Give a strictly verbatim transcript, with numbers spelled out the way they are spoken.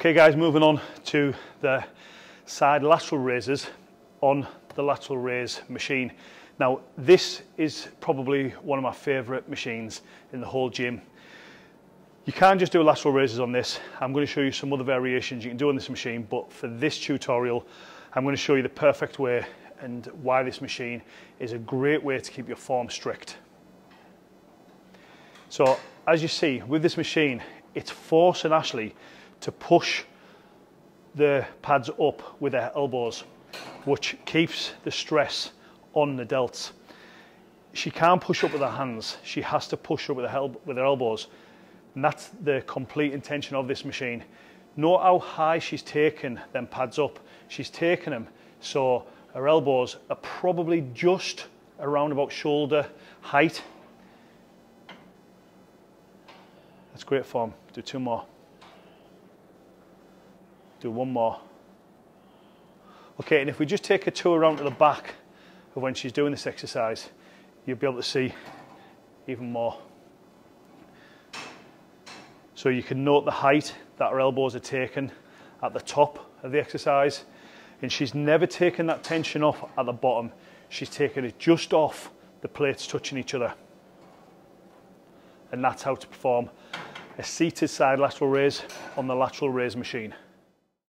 Okay guys, moving on to the side lateral raises on the lateral raise machine. Now this is probably one of my favourite machines in the whole gym. You can just do lateral raises on this. I'm going to show you some other variations you can do on this machine, but for this tutorial I'm going to show you the perfect way and why this machine is a great way to keep your form strict. So as you see with this machine, it's forcing Ashley to push the pads up with her elbows, which keeps the stress on the delts. She can't push up with her hands, she has to push up with her, el with her elbows. And that's the complete intention of this machine. Note how high she's taken them pads up. She's taken them so her elbows are probably just around about shoulder height. That's great form. Do two more. Do one more. Okay, and if we just take her toe around to the back of when she's doing this exercise, you'll be able to see even more. So you can note the height that her elbows are taken at the top of the exercise, and she's never taken that tension off at the bottom. She's taken it just off the plates touching each other. And that's how to perform a seated side lateral raise on the lateral raise machine.